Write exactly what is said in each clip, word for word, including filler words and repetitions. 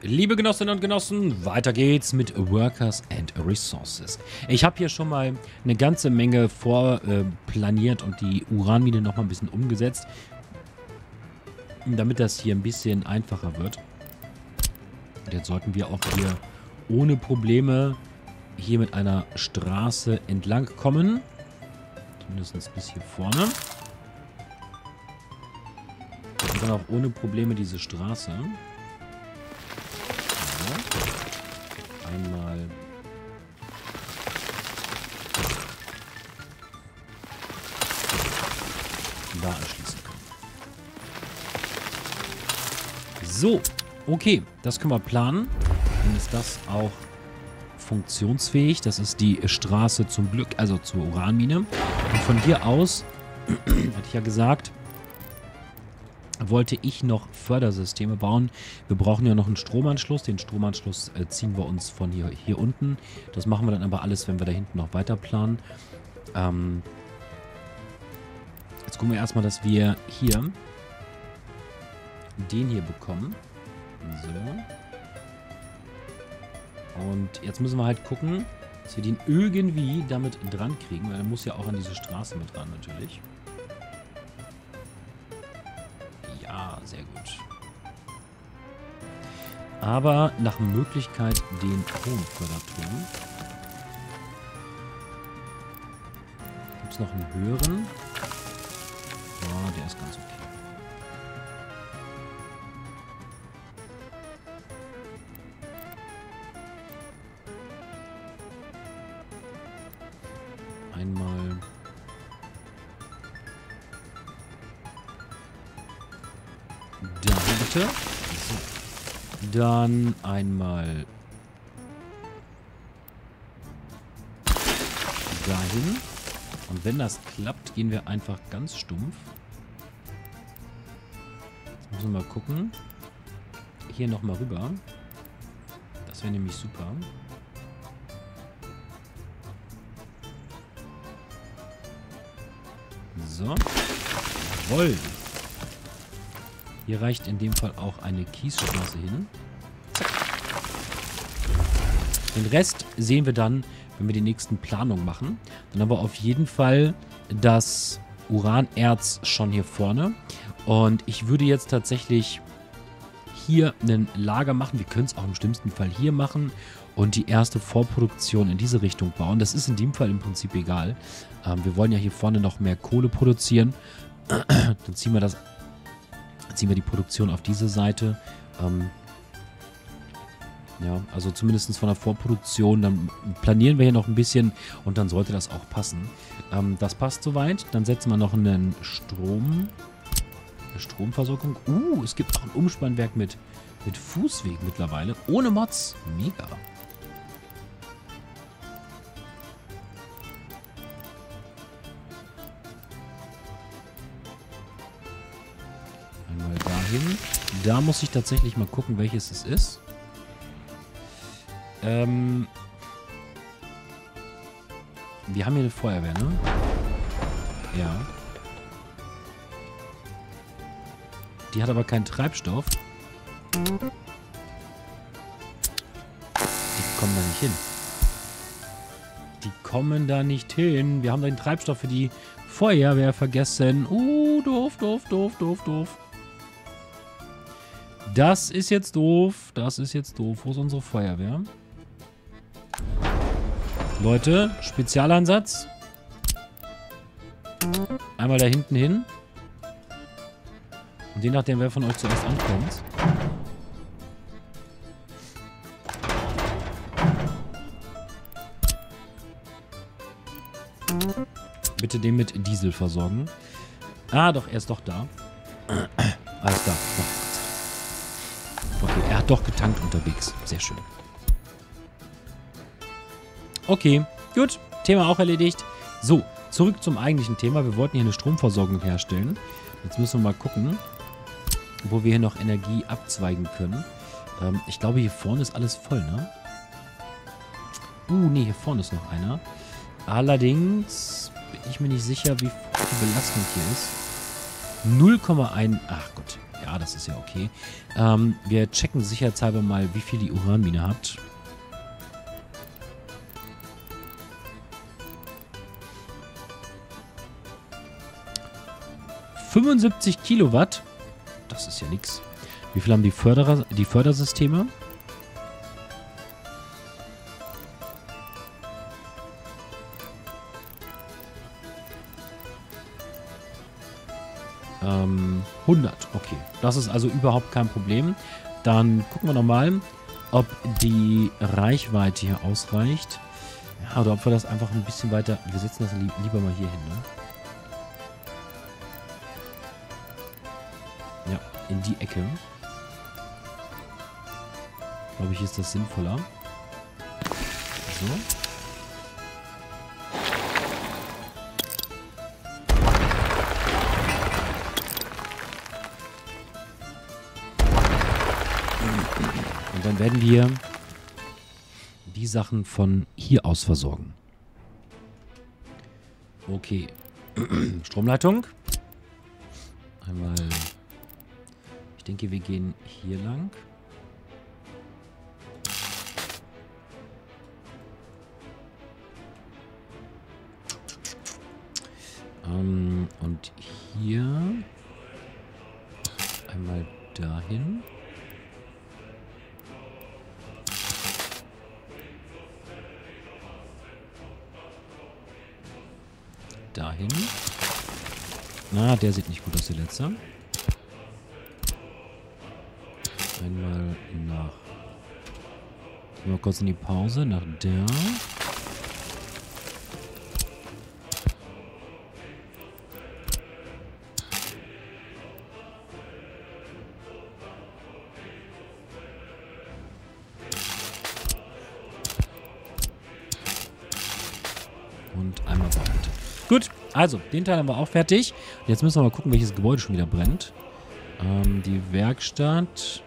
Liebe Genossinnen und Genossen, weiter geht's mit Workers and Resources. Ich habe hier schon mal eine ganze Menge vorplaniert äh, und die Uranmine nochmal ein bisschen umgesetzt, damit das hier ein bisschen einfacher wird. Und jetzt sollten wir auch hier ohne Probleme hier mit einer Straße entlang kommen. Zumindest bis hier vorne. Und dann auch ohne Probleme diese Straße. Einmal. Da anschließen können. So, okay. Das können wir planen. Dann ist das auch funktionsfähig. Das ist die Straße zum Glück, also zur Uranmine. Und von hier aus, hatte ich ja gesagt, wollte ich noch Fördersysteme bauen. Wir brauchen ja noch einen Stromanschluss. Den Stromanschluss äh, ziehen wir uns von hier, hier unten. Das machen wir dann aber alles, wenn wir da hinten noch weiter planen. Ähm Jetzt gucken wir erstmal, dass wir hier den hier bekommen. So. Und jetzt müssen wir halt gucken, dass wir den irgendwie damit dran kriegen, weil er muss ja auch an diese Straße mit ran natürlich. Sehr gut. Aber nach Möglichkeit den Tonförderturm. Gibt es noch einen höheren? Ja, der ist ganz okay. Einmal. So. Dann einmal dahin. Und wenn das klappt, gehen wir einfach ganz stumpf. Jetzt müssen wir mal gucken. Hier nochmal rüber. Das wäre nämlich super. So. Jawohl. Hier reicht in dem Fall auch eine Kiesstraße hin. Den Rest sehen wir dann, wenn wir die nächsten Planungen machen. Dann haben wir auf jeden Fall das Uranerz schon hier vorne. Und ich würde jetzt tatsächlich hier ein Lager machen. Wir können es auch im schlimmsten Fall hier machen und die erste Vorproduktion in diese Richtung bauen. Das ist in dem Fall im Prinzip egal. Ähm, wir wollen ja hier vorne noch mehr Kohle produzieren. Dann ziehen wir das ziehen wir die Produktion auf diese Seite. Ähm, ja, also zumindest von der Vorproduktion. Dann planieren wir hier noch ein bisschen und dann sollte das auch passen. Ähm, das passt soweit. Dann setzen wir noch einen Strom. Eine Stromversorgung. Uh, es gibt auch ein Umspannwerk mit, mit Fußweg mittlerweile. Ohne Mods. Mega. Hin. Da muss ich tatsächlich mal gucken, welches es ist. Ähm wir haben hier eine Feuerwehr, ne? Ja. Die hat aber keinen Treibstoff. Die kommen da nicht hin. Die kommen da nicht hin. Wir haben den Treibstoff für die Feuerwehr vergessen. Uh, doof, doof, doof, doof, doof. Das ist jetzt doof. Das ist jetzt doof. Wo ist unsere Feuerwehr? Leute, Spezialansatz. Einmal da hinten hin. Und je nachdem, wer von euch zuerst ankommt. Bitte den mit Diesel versorgen. Ah, doch, er ist doch da. Alles da. Er hat doch getankt unterwegs. Sehr schön. Okay, gut. Thema auch erledigt. So, zurück zum eigentlichen Thema. Wir wollten hier eine Stromversorgung herstellen. Jetzt müssen wir mal gucken, wo wir hier noch Energie abzweigen können. Ähm, ich glaube, hier vorne ist alles voll, ne? Uh, nee, hier vorne ist noch einer. Allerdings bin ich mir nicht sicher, wie die Belastung hier ist. null Komma eins... Ach Gott. Ja, das ist ja okay. Ähm, wir checken sicherheitshalber mal, wie viel die Uranmine hat. fünfundsiebzig Kilowatt. Das ist ja nix. Wie viel haben die Förderer, die Fördersysteme? Ähm, hundert. Okay. Das ist also überhaupt kein Problem. Dann gucken wir nochmal, ob die Reichweite hier ausreicht. Ja, oder ob wir das einfach ein bisschen weiter... Wir setzen das li- lieber mal hier hin, ne? Ja, in die Ecke. Glaube ich, ist das sinnvoller. So. Und dann werden wir die Sachen von hier aus versorgen. Okay. Stromleitung. Einmal... Ich denke, wir gehen hier lang. Ähm, und hier einmal dahin. Dahin. Na, der sieht nicht gut aus, der letzte. Einmal nach... Gehen wir kurz in die Pause. Nach der. Und einmal weiter. Gut, also, den Teil haben wir auch fertig. Jetzt müssen wir mal gucken, welches Gebäude schon wieder brennt. Ähm, die Werkstatt...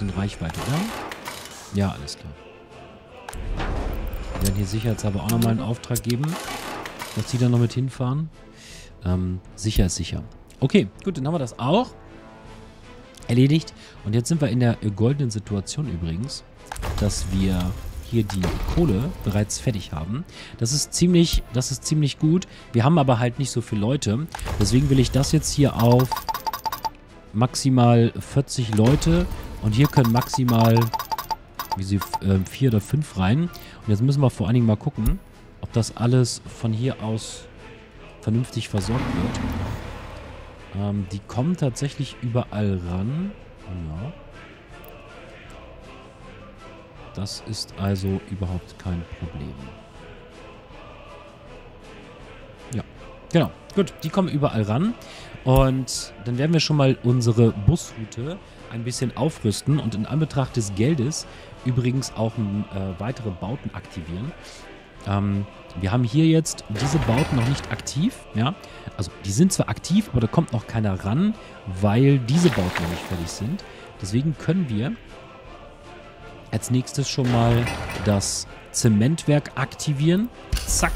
in Reichweite, oder? Ja, alles klar. Wir werden hier sicherheitshalber auch nochmal einen Auftrag geben, dass die dann noch mit hinfahren. Ähm, sicher ist sicher. Okay, gut, dann haben wir das auch erledigt. Und jetzt sind wir in der goldenen Situation übrigens, dass wir hier die Kohle bereits fertig haben. Das ist ziemlich, das ist ziemlich gut. Wir haben aber halt nicht so viele Leute. Deswegen will ich das jetzt hier auf maximal vierzig Leute... Und hier können maximal wie sie, äh, vier oder fünf rein. Und jetzt müssen wir vor allen Dingen mal gucken, ob das alles von hier aus vernünftig versorgt wird. Ähm, die kommen tatsächlich überall ran. Ja. Das ist also überhaupt kein Problem. Ja, genau. Gut, die kommen überall ran. Und dann werden wir schon mal unsere Busroute ein bisschen aufrüsten und in Anbetracht des Geldes übrigens auch äh, weitere Bauten aktivieren. Ähm, wir haben hier jetzt diese Bauten noch nicht aktiv. Ja? Also die sind zwar aktiv, aber da kommt noch keiner ran, weil diese Bauten noch nicht fertig sind. Deswegen können wir als nächstes schon mal das Zementwerk aktivieren. Zack.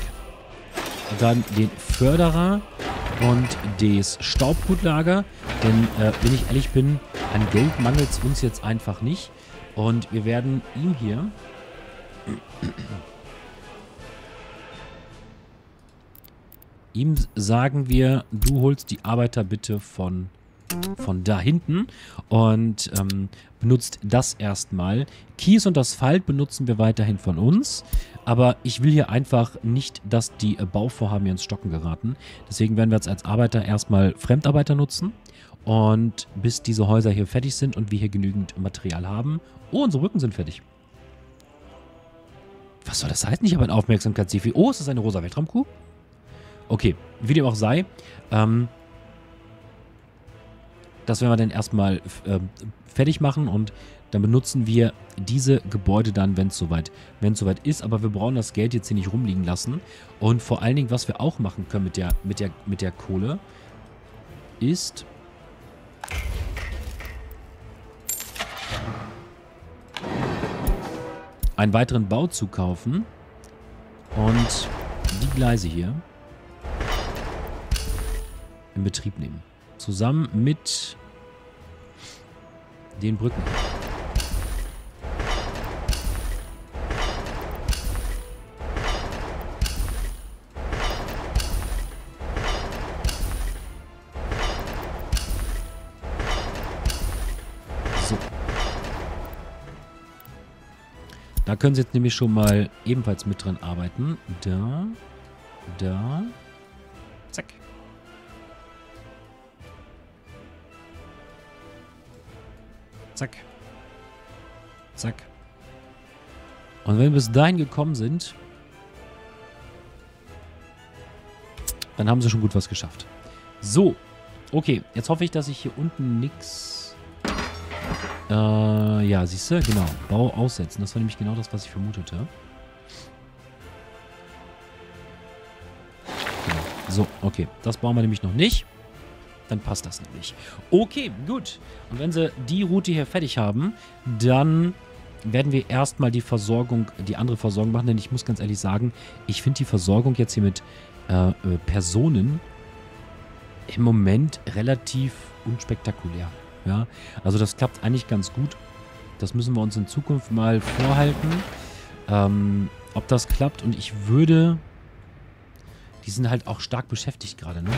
Dann den Förderer und das Staubgutlager. Denn, äh, wenn ich ehrlich bin, an Geld mangelt es uns jetzt einfach nicht. Und wir werden ihm hier... ihm sagen wir, du holst die Arbeiter bitte von, von da hinten. Und ähm, benutzt das erstmal. Kies und Asphalt benutzen wir weiterhin von uns. Aber ich will hier einfach nicht, dass die Bauvorhaben hier ins Stocken geraten. Deswegen werden wir jetzt als Arbeiter erstmal Fremdarbeiter nutzen. Und bis diese Häuser hier fertig sind und wir hier genügend Material haben. Oh, unsere Brücken sind fertig. Was soll das heißen? Ich habe ein Aufmerksamkeitsdefizit. Oh, ist das eine rosa Weltraumkuh? Okay, wie dem auch sei. Ähm, das werden wir dann erstmal äh, fertig machen und dann benutzen wir diese Gebäude dann, wenn es soweit, wenn es soweit ist. Aber wir brauchen das Geld jetzt hier nicht rumliegen lassen. Und vor allen Dingen, was wir auch machen können mit der, mit der, mit der Kohle, ist... einen weiteren Bau zu kaufen und die Gleise hier in Betrieb nehmen. Zusammen mit den Brücken. Da können sie jetzt nämlich schon mal ebenfalls mit dran arbeiten. Da, da, zack. Zack. Zack. Und wenn wir bis dahin gekommen sind, dann haben sie schon gut was geschafft. So, okay. Jetzt hoffe ich, dass ich hier unten nichts... Äh, ja, siehst du? Genau. Bau aussetzen. Das war nämlich genau das, was ich vermutete. Genau. So, okay. Das bauen wir nämlich noch nicht. Dann passt das nämlich. Okay, gut. Und wenn sie die Route hier fertig haben, dann werden wir erstmal die Versorgung, die andere Versorgung machen. Denn ich muss ganz ehrlich sagen, ich finde die Versorgung jetzt hier mit äh, Personen im Moment relativ unspektakulär. Ja, also das klappt eigentlich ganz gut. Das müssen wir uns in Zukunft mal vorhalten, ähm, ob das klappt. Und ich würde... Die sind halt auch stark beschäftigt gerade, ne?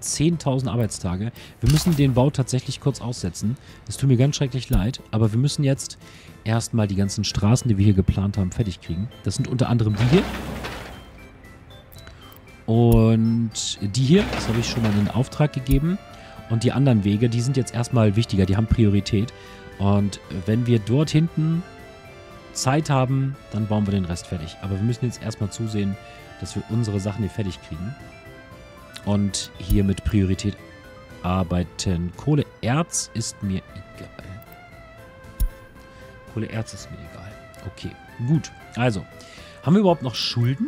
zehntausend Arbeitstage. Wir müssen den Bau tatsächlich kurz aussetzen. Es tut mir ganz schrecklich leid, aber wir müssen jetzt erstmal die ganzen Straßen, die wir hier geplant haben, fertig kriegen. Das sind unter anderem die hier. Und die hier, das habe ich schon mal in Auftrag gegeben. Und die anderen Wege, die sind jetzt erstmal wichtiger, die haben Priorität. Und wenn wir dort hinten Zeit haben, dann bauen wir den Rest fertig. Aber wir müssen jetzt erstmal zusehen, dass wir unsere Sachen hier fertig kriegen. Und hier mit Priorität arbeiten. Kohle, Erz ist mir egal. Kohle, Erz ist mir egal. Okay, gut. Also, haben wir überhaupt noch Schulden?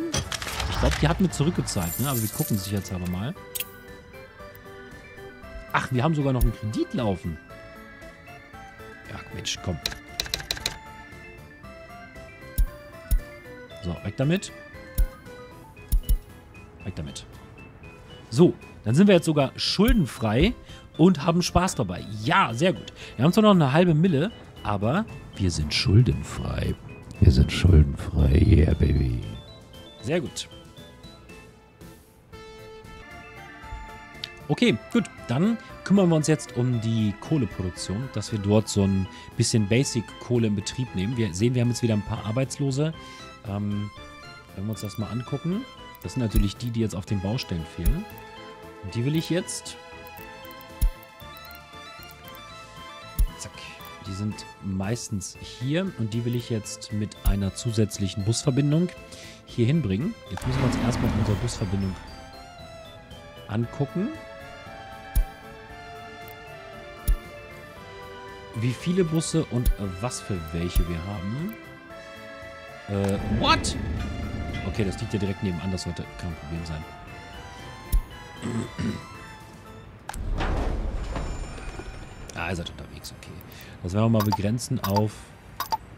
Ich glaube, die hatten wir zurückgezahlt, ne? Aber wir gucken sich jetzt aber mal. Ach, wir haben sogar noch einen Kredit laufen. Ja, Mensch, komm. So, weg damit. Weg damit. So, dann sind wir jetzt sogar schuldenfrei und haben Spaß dabei. Ja, sehr gut. Wir haben zwar noch eine halbe Mille, aber wir sind schuldenfrei. Wir sind schuldenfrei, yeah, baby. Sehr gut. Okay, gut. Dann kümmern wir uns jetzt um die Kohleproduktion, dass wir dort so ein bisschen Basic-Kohle in Betrieb nehmen. Wir sehen, wir haben jetzt wieder ein paar Arbeitslose. Ähm, wenn wir uns das mal angucken, das sind natürlich die, die jetzt auf den Baustellen fehlen. Und die will ich jetzt... Zack. Die sind meistens hier. Und die will ich jetzt mit einer zusätzlichen Busverbindung hier hinbringen. Jetzt müssen wir uns erstmal unsere Busverbindung angucken. Wie viele Busse und was für welche wir haben. Äh, what? Okay, das liegt ja direkt nebenan. Das sollte kein Problem sein. Ah, ihr seid unterwegs, okay. Das werden wir mal begrenzen auf...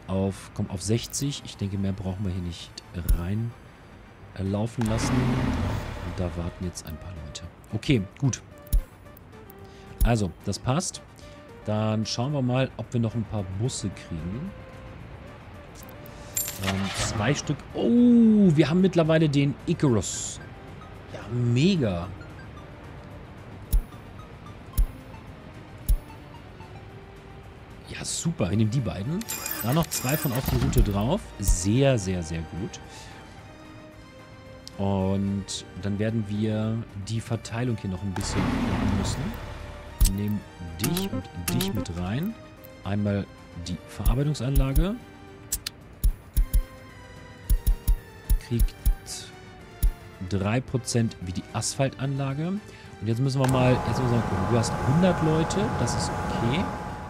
Auf, komm, auf sechzig. Ich denke, mehr brauchen wir hier nicht rein äh, laufen lassen. Und da warten jetzt ein paar Leute. Okay, gut. Also, das passt. Dann schauen wir mal, ob wir noch ein paar Busse kriegen. Ähm, zwei Stück. Oh, wir haben mittlerweile den Icarus. Ja, mega. Ja, super. Wir nehmen die beiden. Da noch zwei von auf die Route drauf. Sehr, sehr, sehr gut. Und dann werden wir die Verteilung hier noch ein bisschen machen müssen. Wir nehmen dich und dich mit rein. Einmal die Verarbeitungsanlage. Kriegt drei Prozent wie die Asphaltanlage. Und jetzt müssen wir mal, jetzt müssen wir mal gucken. Du hast hundert Leute, das ist okay.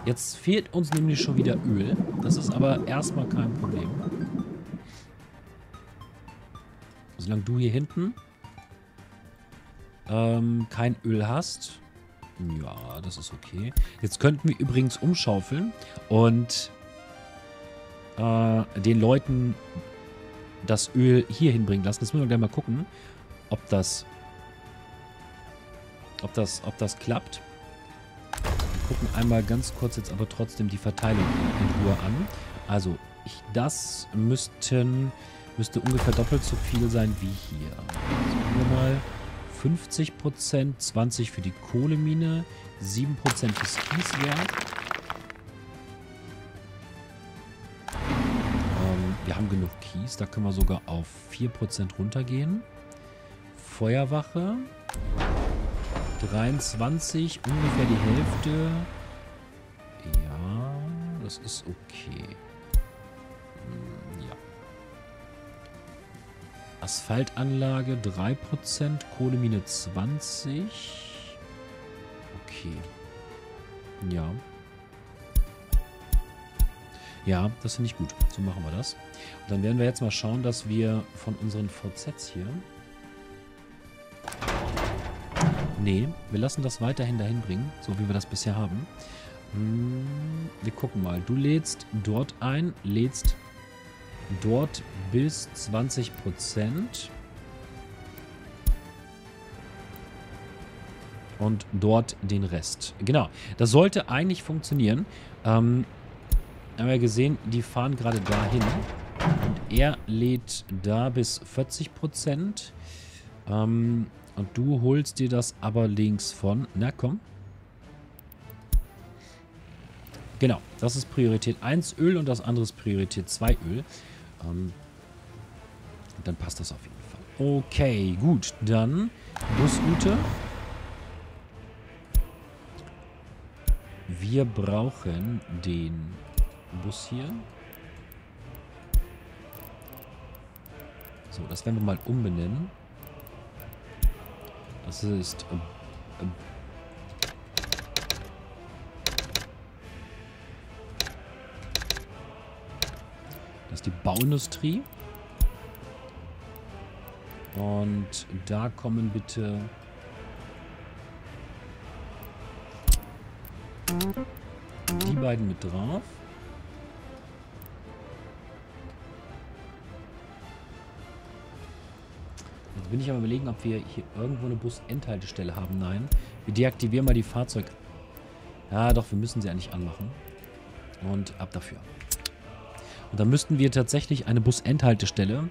Jetzt fehlt uns nämlich schon wieder Öl. Das ist aber erstmal kein Problem. Solange du hier hinten ähm, kein Öl hast. Ja, das ist okay. Jetzt könnten wir übrigens umschaufeln und äh, den Leuten das Öl hier hinbringen lassen. Das müssen wir gleich mal gucken, ob das, ob das, ob das klappt. Wir gucken einmal ganz kurz jetzt aber trotzdem die Verteilung in Ruhe an. Also ich, das müssten, müsste ungefähr doppelt so viel sein wie hier. Also hier mal fünfzig Prozent, zwanzig Prozent für die Kohlemine, sieben Prozent fürs Kieswerk. Wir haben genug Kies, da können wir sogar auf vier Prozent runtergehen. Feuerwache. dreiundzwanzig, ungefähr die Hälfte. Ja, das ist okay. Ja. Asphaltanlage drei Prozent, Kohlemine zwanzig Prozent. Okay. Ja. Ja, das finde ich gut. So machen wir das. Und dann werden wir jetzt mal schauen, dass wir von unseren V Zs hier... Nee, wir lassen das weiterhin dahin bringen, so wie wir das bisher haben. Hm, wir gucken mal. Du lädst dort ein, lädst dort bis zwanzig Prozent. Und dort den Rest. Genau, das sollte eigentlich funktionieren. Ähm... Haben wir gesehen, die fahren gerade dahin. Und er lädt da bis vierzig Prozent. Ähm, und du holst dir das aber links von. Na komm. Genau, das ist Priorität eins Öl und das andere ist Priorität zwei Öl. Ähm, dann passt das auf jeden Fall. Okay, gut. Dann Busroute. Wir brauchen den Bus hier. So, das werden wir mal umbenennen. Das ist ähm, ähm, das ist die Bauindustrie. Und da kommen bitte die beiden mit drauf. Bin ich aber überlegen, ob wir hier irgendwo eine Bus-Endhaltestelle haben. Nein. Wir deaktivieren mal die Fahrzeuge. Ja, doch, wir müssen sie eigentlich anmachen. Und ab dafür. Und dann müssten wir tatsächlich eine Bus-Endhaltestelle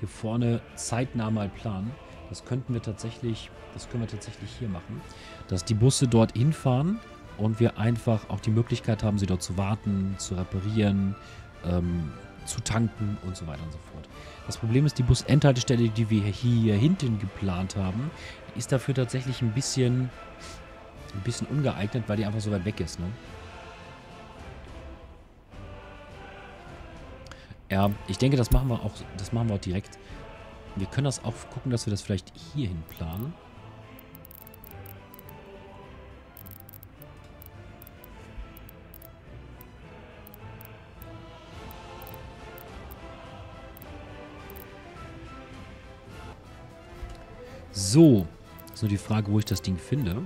hier vorne zeitnah mal planen. Das könnten wir tatsächlich, das können wir tatsächlich hier machen. Dass die Busse dort hinfahren und wir einfach auch die Möglichkeit haben, sie dort zu warten, zu reparieren, ähm, zu tanken und so weiter und so fort. Das Problem ist, die Bus-Endhaltestelle, die wir hier hinten geplant haben, ist dafür tatsächlich ein bisschen, ein bisschen ungeeignet, weil die einfach so weit weg ist, ne? Ja, ich denke, das machen wir auch, das machen wir auch direkt. Wir können das auch gucken, dass wir das vielleicht hierhin planen. So, ist nur die Frage, wo ich das Ding finde.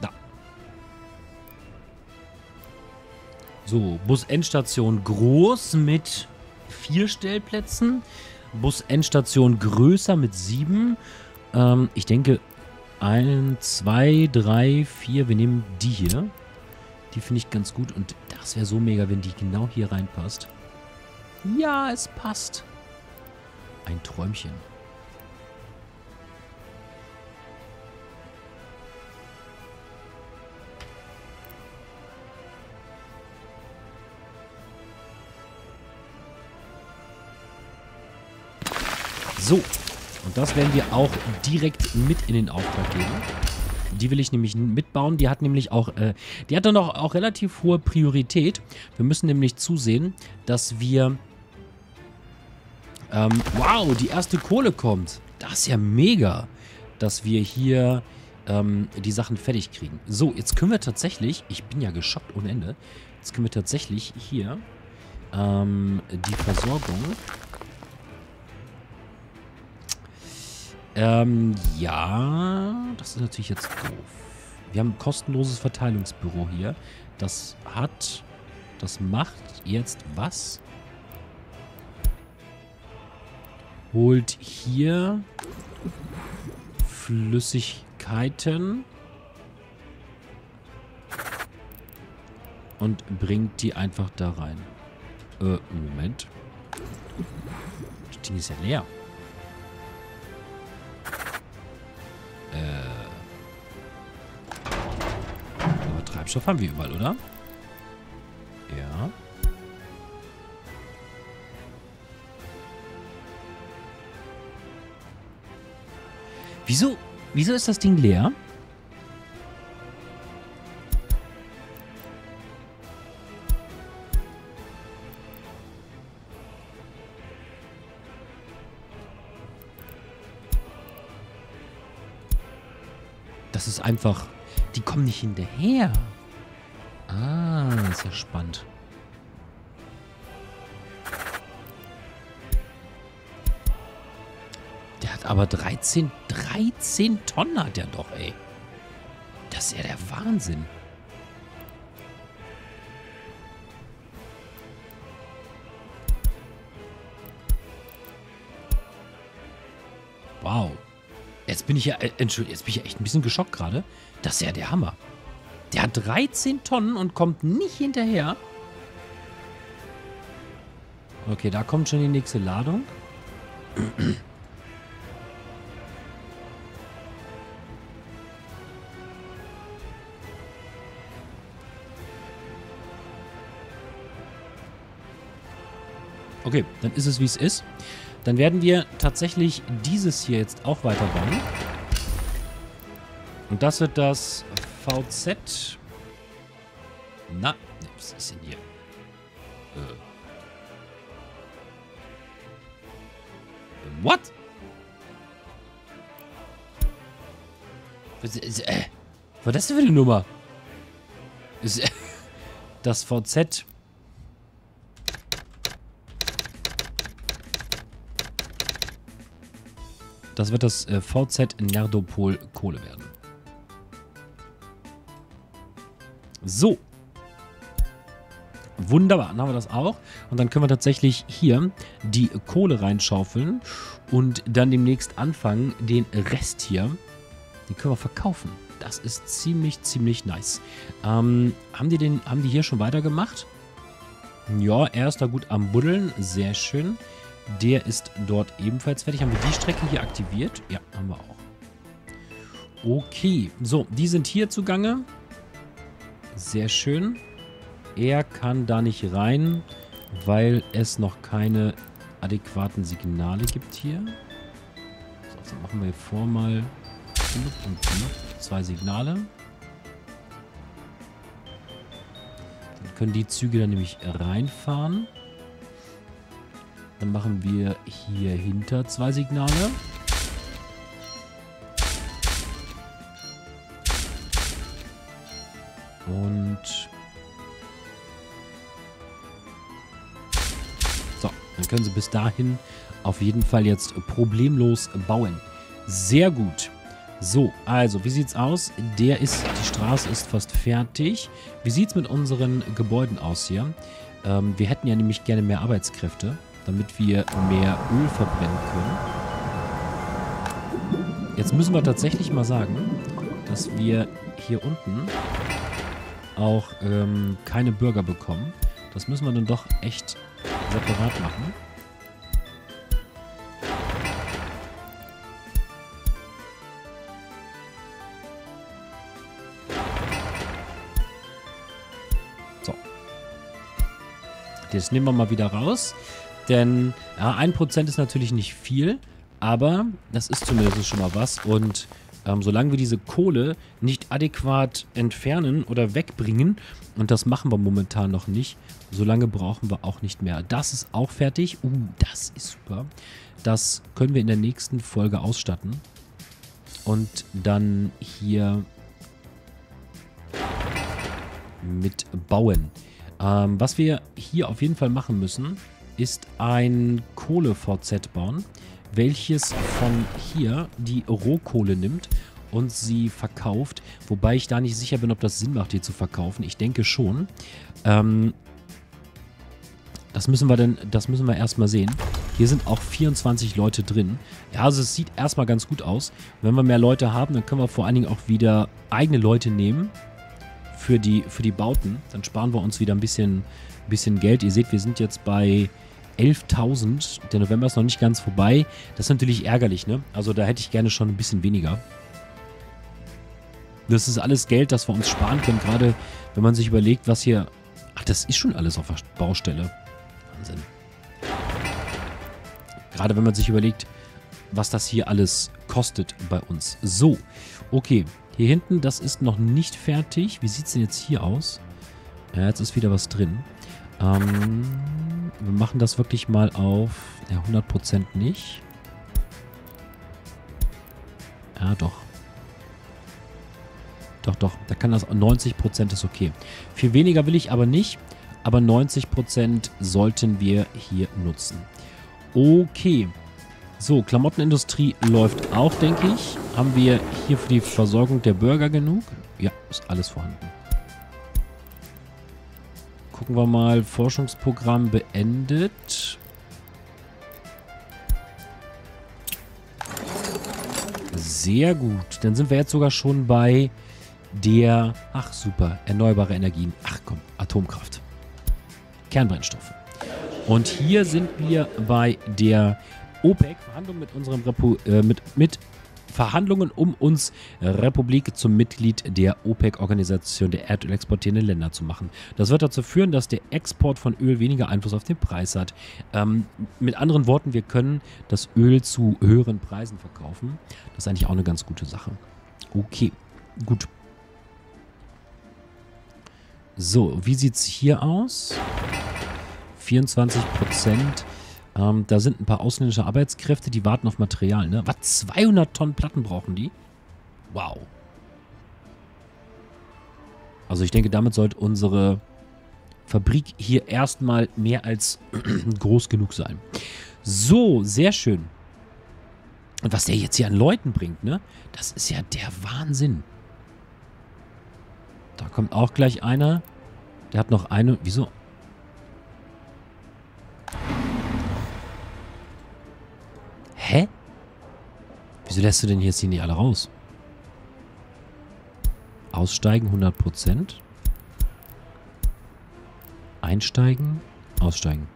Da. So, Bus-Endstation groß mit vier Stellplätzen. Bus-Endstation größer mit sieben. Ähm, ich denke... eins, zwei, drei, vier. Wir nehmen die hier. Die finde ich ganz gut. Und das wäre so mega, wenn die genau hier reinpasst. Ja, es passt. Ein Träumchen. So. Und das werden wir auch direkt mit in den Auftrag geben. Die will ich nämlich mitbauen. Die hat nämlich auch, äh, die hat dann auch, auch relativ hohe Priorität. Wir müssen nämlich zusehen, dass wir, ähm, wow, die erste Kohle kommt. Das ist ja mega, dass wir hier ähm, die Sachen fertig kriegen. So, jetzt können wir tatsächlich, ich bin ja geschockt ohne Ende, jetzt können wir tatsächlich hier ähm, die Versorgung... Ähm, ja, das ist natürlich jetzt doof. Wir haben ein kostenloses Verteilungsbüro hier. Das hat... Das macht jetzt was? Holt hier Flüssigkeiten und bringt die einfach da rein. Äh, Moment. Das Ding ist ja leer. Äh. Aber Treibstoff haben wir überall, oder? Ja. Wieso, wieso ist das Ding leer? Das ist einfach... Die kommen nicht hinterher. Ah, ist ja spannend. Der hat aber dreizehn, dreizehn Tonnen hat der doch, ey. Das ist ja der Wahnsinn. Wow. Jetzt bin ich ja, äh, Entschuldigung, jetzt bin ich ja echt ein bisschen geschockt gerade. Das ist ja der Hammer. Der hat dreizehn Tonnen und kommt nicht hinterher. Okay, da kommt schon die nächste Ladung. Okay, dann ist es, wie es ist. Dann werden wir tatsächlich dieses hier jetzt auch weiterbauen. Und das wird das... V Z. Na, ne, was ist denn hier? Äh. What? Was ist, äh, was ist das denn für eine Nummer? Ist, äh, das V Z. Das wird das äh, V Z-Nerdopol-Kohle werden. So. Wunderbar, dann haben wir das auch. Und dann können wir tatsächlich hier die Kohle reinschaufeln und dann demnächst anfangen, den Rest hier, den können wir verkaufen. Das ist ziemlich, ziemlich nice. Ähm, haben die den, haben die hier schon weitergemacht? Ja, er ist da gut am Buddeln. Sehr schön. Der ist dort ebenfalls fertig. Haben wir die Strecke hier aktiviert? Ja, haben wir auch. Okay, so, die sind hier zugange. Sehr schön. Er kann da nicht rein, weil es noch keine adäquaten Signale gibt hier. So, dann machen wir hier vor mal zwei Signale. Dann können die Züge dann nämlich reinfahren. Dann machen wir hier hinter zwei Signale. Und so, dann können sie bis dahin auf jeden Fall jetzt problemlos bauen. Sehr gut. So, also, wie sieht's aus? Der ist, die Straße ist fast fertig. Wie sieht's mit unseren Gebäuden aus hier? Ähm, wir hätten ja nämlich gerne mehr Arbeitskräfte, damit wir mehr Öl verbrennen können. Jetzt müssen wir tatsächlich mal sagen, dass wir hier unten auch ähm, keine Bürger bekommen. Das müssen wir dann doch echt separat machen. So. Das nehmen wir mal wieder raus. Denn ja, ein Prozent ist natürlich nicht viel, aber das ist zumindest schon mal was. Und Ähm, solange wir diese Kohle nicht adäquat entfernen oder wegbringen, und das machen wir momentan noch nicht, solange brauchen wir auch nicht mehr. Das ist auch fertig. Uh, das ist super. Das können wir in der nächsten Folge ausstatten. Und dann hier mitbauen. Ähm, was wir hier auf jeden Fall machen müssen, ist ein Kohle-V Z bauen, welches von hier die Rohkohle nimmt und sie verkauft. Wobei ich da nicht sicher bin, ob das Sinn macht, hier zu verkaufen. Ich denke schon. Ähm, das müssen wir dann, das müssen wir erstmal sehen. Hier sind auch vierundzwanzig Leute drin. Ja, also es sieht erstmal ganz gut aus. Wenn wir mehr Leute haben, dann können wir vor allen Dingen auch wieder eigene Leute nehmen für die, für die Bauten. Dann sparen wir uns wieder ein bisschen, bisschen Geld. Ihr seht, wir sind jetzt bei elftausend. Der November ist noch nicht ganz vorbei. Das ist natürlich ärgerlich, ne? Also da hätte ich gerne schon ein bisschen weniger. Das ist alles Geld, das wir uns sparen können. Gerade wenn man sich überlegt, was hier... Ach, das ist schon alles auf der Baustelle. Wahnsinn. Gerade wenn man sich überlegt, was das hier alles kostet bei uns. So, okay. Hier hinten, das ist noch nicht fertig. Wie sieht es denn jetzt hier aus? Ja, jetzt ist wieder was drin. Ähm... Wir machen das wirklich mal auf... Ja, hundert Prozent nicht. Ja, doch. Doch, doch. Da kann das... neunzig Prozent ist okay. Viel weniger will ich aber nicht. Aber neunzig Prozent sollten wir hier nutzen. Okay. So, Klamottenindustrie läuft auch, denke ich. Haben wir hier für die Versorgung der Bürger genug? Ja, ist alles vorhanden. Gucken wir mal, Forschungsprogramm beendet. Sehr gut. Dann sind wir jetzt sogar schon bei der... Ach, super. Erneuerbare Energien. Ach komm, Atomkraft. Kernbrennstoffe. Und hier sind wir bei der OPEC. Verhandlungen mit unserem Repo... Äh, mit... mit Verhandlungen um uns Republik zum Mitglied der OPEC-Organisation der erdölexportierenden Länder zu machen. Das wird dazu führen, dass der Export von Öl weniger Einfluss auf den Preis hat. Ähm, mit anderen Worten, wir können das Öl zu höheren Preisen verkaufen. Das ist eigentlich auch eine ganz gute Sache. Okay, gut. So, wie sieht es hier aus? vierundzwanzig Prozent. Ähm, da sind ein paar ausländische Arbeitskräfte, die warten auf Material, ne? Was? zweihundert Tonnen Platten brauchen die? Wow. Also ich denke, damit sollte unsere Fabrik hier erstmal mehr als groß genug sein. So, sehr schön. Und was der jetzt hier an Leuten bringt, ne? Das ist ja der Wahnsinn. Da kommt auch gleich einer. Der hat noch eine... Wieso? Hä? Wieso lässt du denn jetzt hier nicht alle raus? Aussteigen, hundert Prozent. Einsteigen, aussteigen.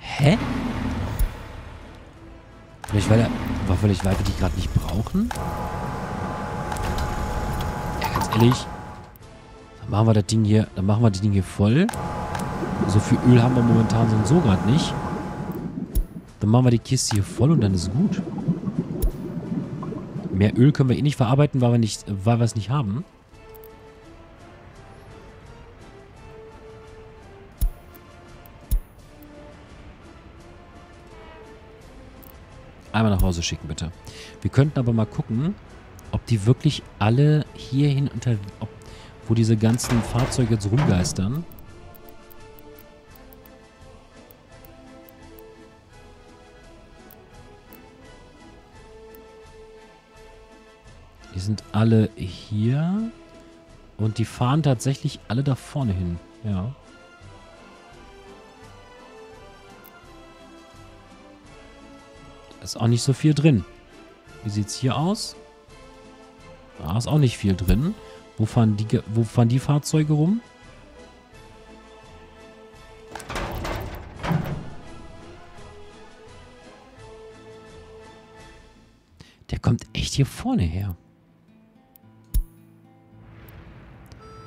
Hä? Vielleicht weil, er, war vielleicht weil wir die gerade nicht brauchen? Ja, ganz ehrlich... Machen wir das Ding hier, dann machen wir das Ding hier voll. So viel Öl haben wir momentan so und so gerade nicht. Dann machen wir die Kiste hier voll und dann ist gut. Mehr Öl können wir eh nicht verarbeiten, weil wir nicht, weil wir es nicht haben. Einmal nach Hause schicken, bitte. Wir könnten aber mal gucken, ob die wirklich alle hierhin unter... Ob wo diese ganzen Fahrzeuge jetzt rumgeistern. Die sind alle hier. Und die fahren tatsächlich alle da vorne hin. Ja. Da ist auch nicht so viel drin. Wie sieht es hier aus? Da ist auch nicht viel drin. Wo fahren die, wo fahren die Fahrzeuge rum? Der kommt echt hier vorne her.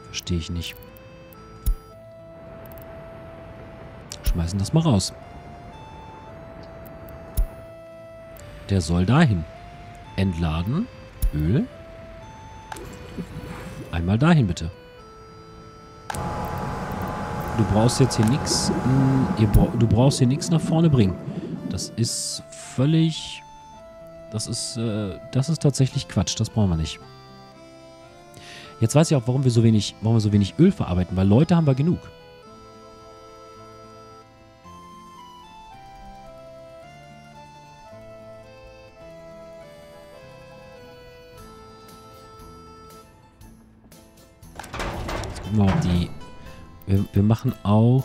Verstehe ich nicht. Schmeißen das mal raus. Der soll dahin. Entladen. Öl. Einmal dahin, bitte. Du brauchst jetzt hier nichts. Du brauchst hier nichts nach vorne bringen. Das ist völlig... Das ist, äh, das ist tatsächlich Quatsch. Das brauchen wir nicht. Jetzt weiß ich auch, warum wir so wenig, warum wir so wenig Öl verarbeiten. Weil Leute haben wir genug. mal die... Wir, wir machen auch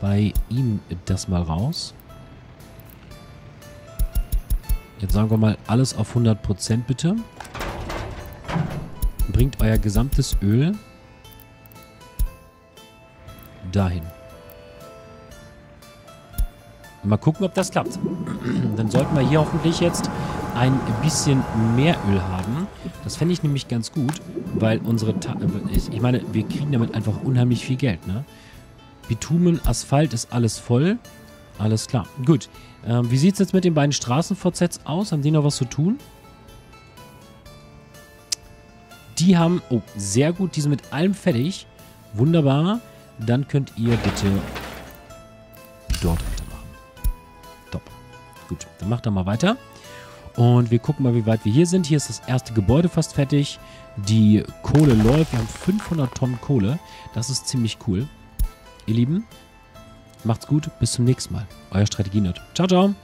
bei ihm das mal raus. Jetzt sagen wir mal, alles auf hundert Prozent bitte. Bringt euer gesamtes Öl dahin. Mal gucken, ob das klappt. Dann sollten wir hier hoffentlich jetzt ein bisschen mehr Öl haben. Das fände ich nämlich ganz gut, weil unsere... Ta ich meine, wir kriegen damit einfach unheimlich viel Geld, ne? Bitumen, Asphalt ist alles voll. Alles klar. Gut. Ähm, wie sieht es jetzt mit den beiden Straßen-V Zs aus? Haben die noch was zu tun? Die haben... Oh, sehr gut. Die sind mit allem fertig. Wunderbar. Dann könnt ihr bitte dort weitermachen. Top. Gut. Dann macht da mal weiter. Und wir gucken mal, wie weit wir hier sind. Hier ist das erste Gebäude fast fertig. Die Kohle läuft. Wir haben fünfhundert Tonnen Kohle. Das ist ziemlich cool. Ihr Lieben, macht's gut. Bis zum nächsten Mal. Euer Strategienerd. Ciao, ciao.